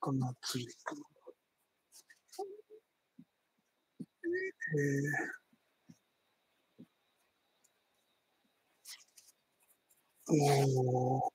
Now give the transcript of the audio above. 魚釣り。おー。